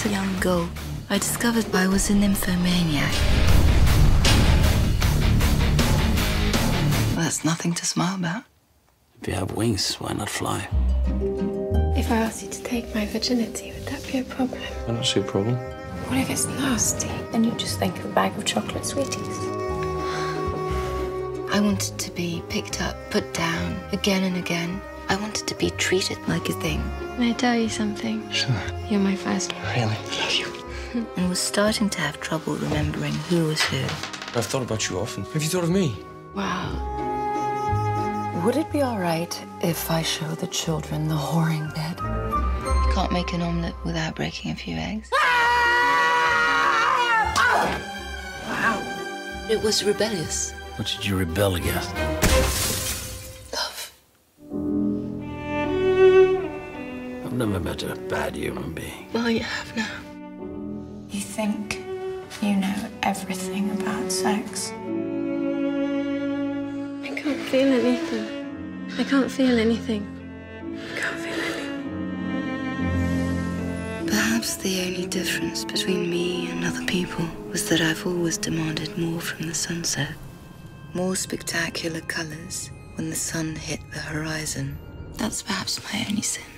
as a young girl, I discovered I was a nymphomaniac. Well, that's nothing to smile about. If you have wings, why not fly? If I asked you to take my virginity, would that be a problem? I don't see a problem. What if it's nasty? Then you just think of a bag of chocolate sweeties. I wanted to be picked up, put down, again and again. I wanted to be treated like a thing. May I tell you something? Sure. You're my first one. Really? I love you. And was starting to have trouble remembering who was who. I've thought about you often. Have you thought of me? Wow. Would it be all right if I show the children the whoring bed? You can't make an omelette without breaking a few eggs. Wow. It was rebellious. What did you rebel against? Love. I've never met a bad human being. Well, you have now. You think you know everything about sex? I can't feel anything. I can't feel anything. I can't feel anything. Perhaps the only difference between me and other people was that I've always demanded more from the sunset. More spectacular colors when the sun hit the horizon. That's perhaps my only sin.